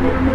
€15.000.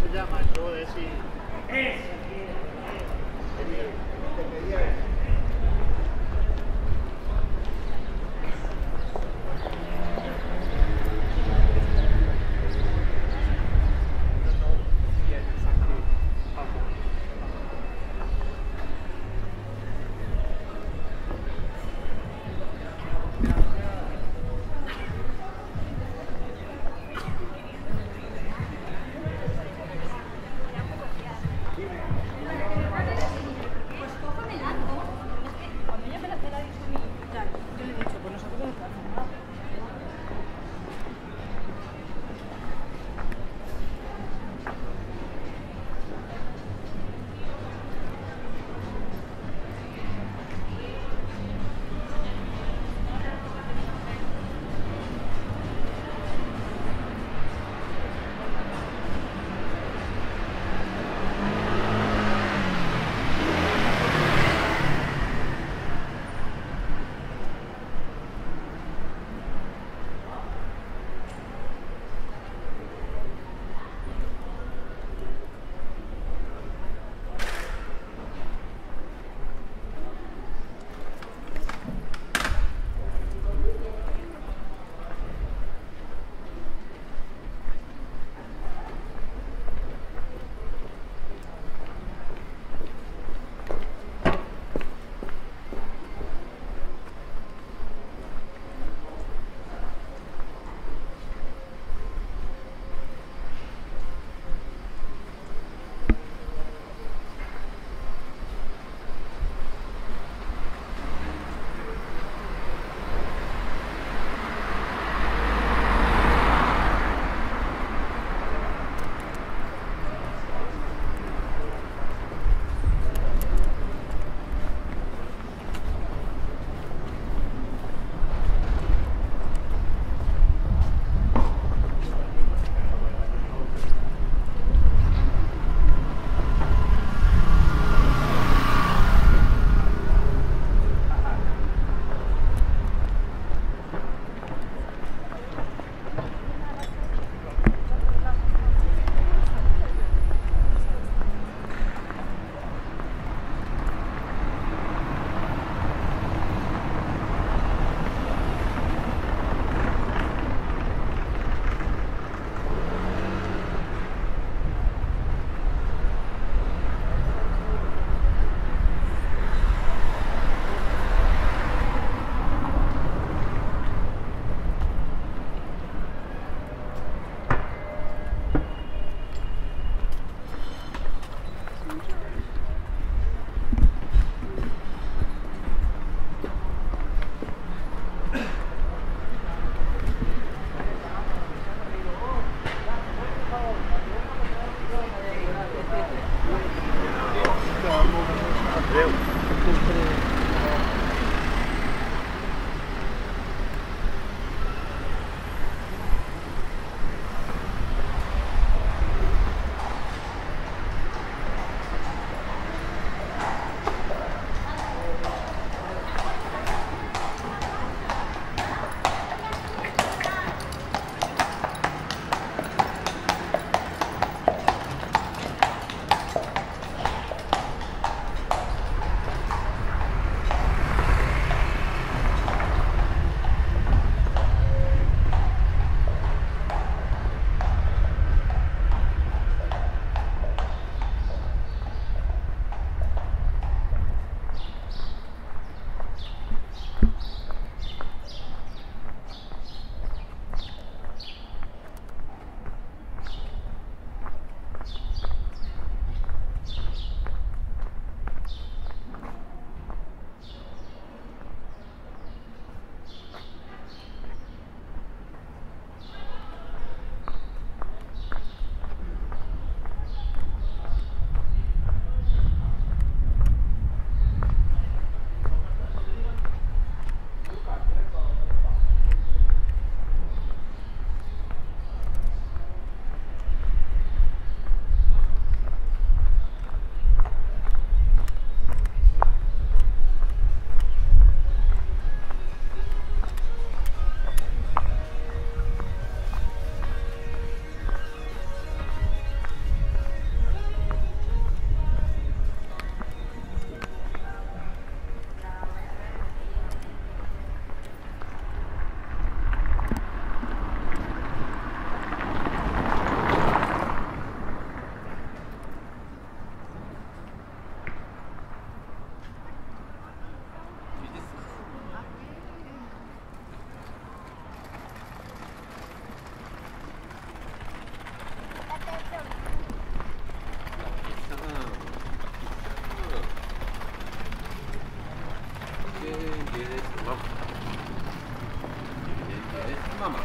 Se llama yo decir Mama.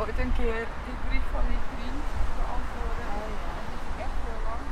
ooit een keer die brief van die vriend beantwoorden. Oh, ja. Dat is echt heel lang.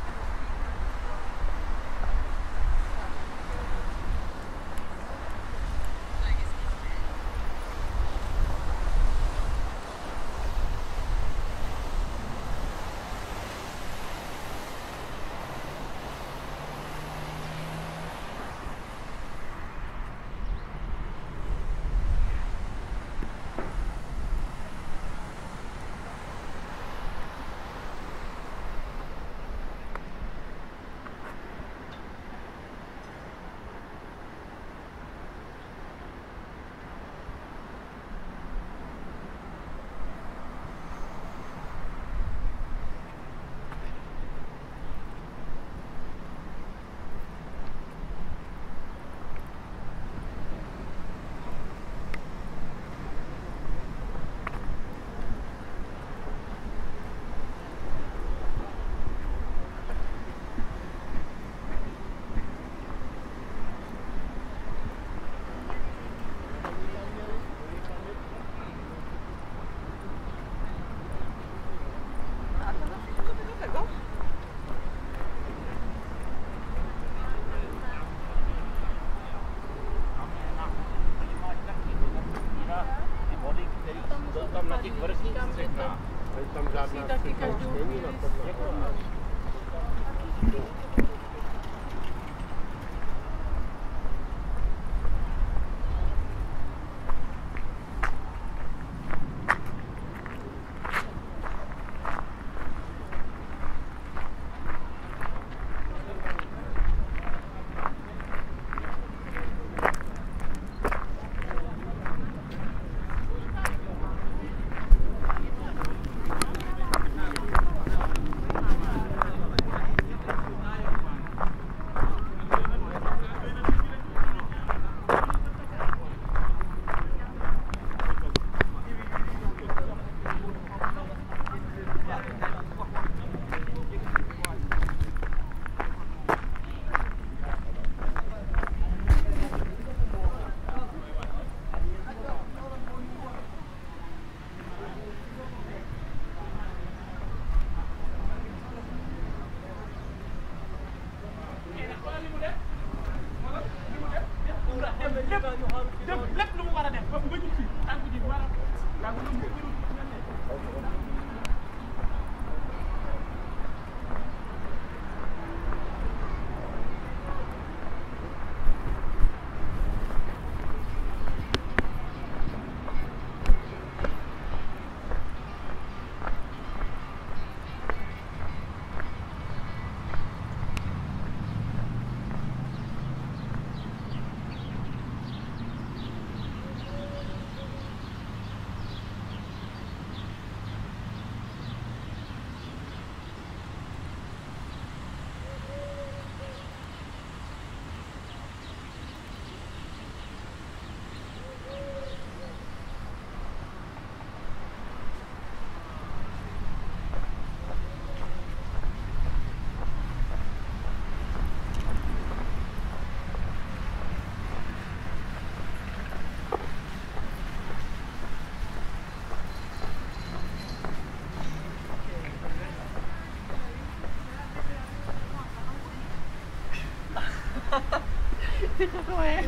Dit is wel echt.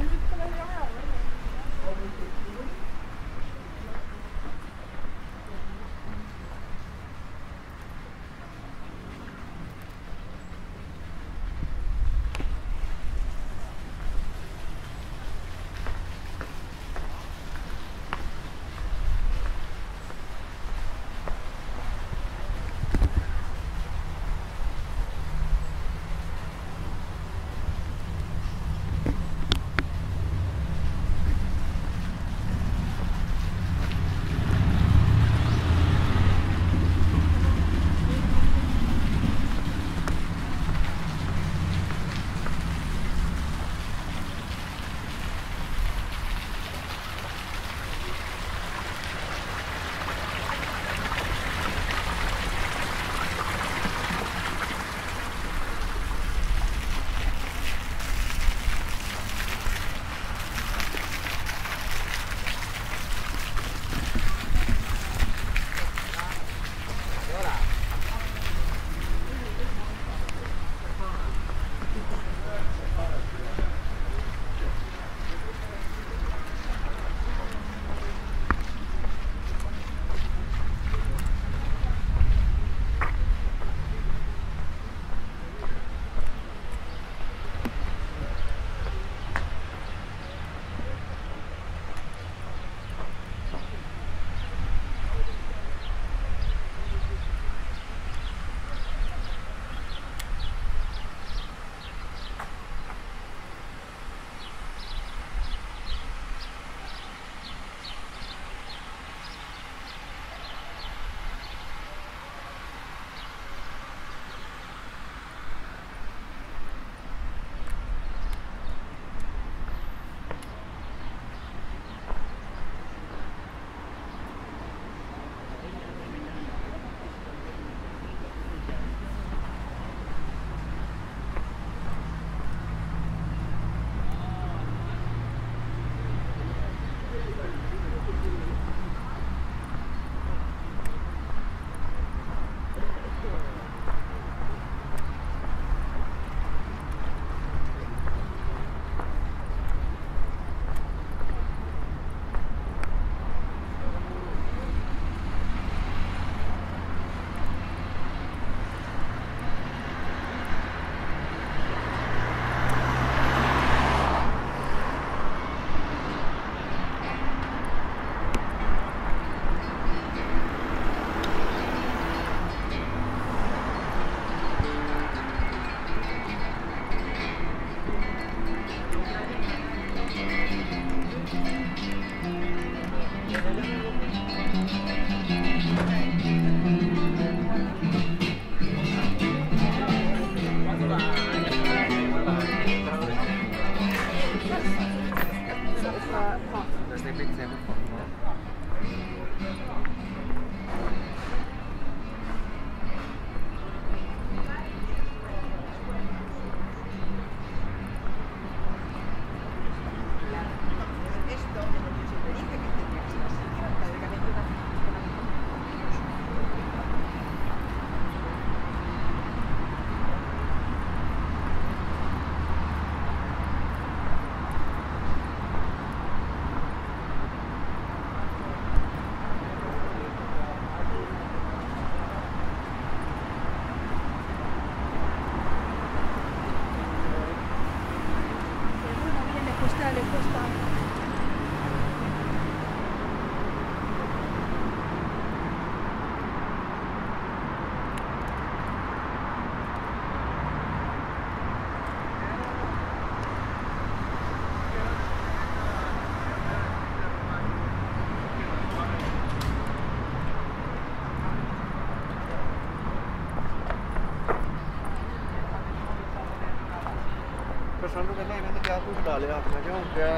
प्रशांत को कहना इन्होंने क्या कुछ डाले आपने क्यों क्या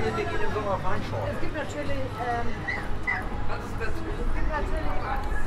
Teile, die gehen im Sommer rein. Es gibt natürlich. Was ist das? Es gibt natürlich.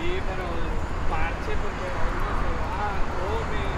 Sí, pero parche porque uno se va, come.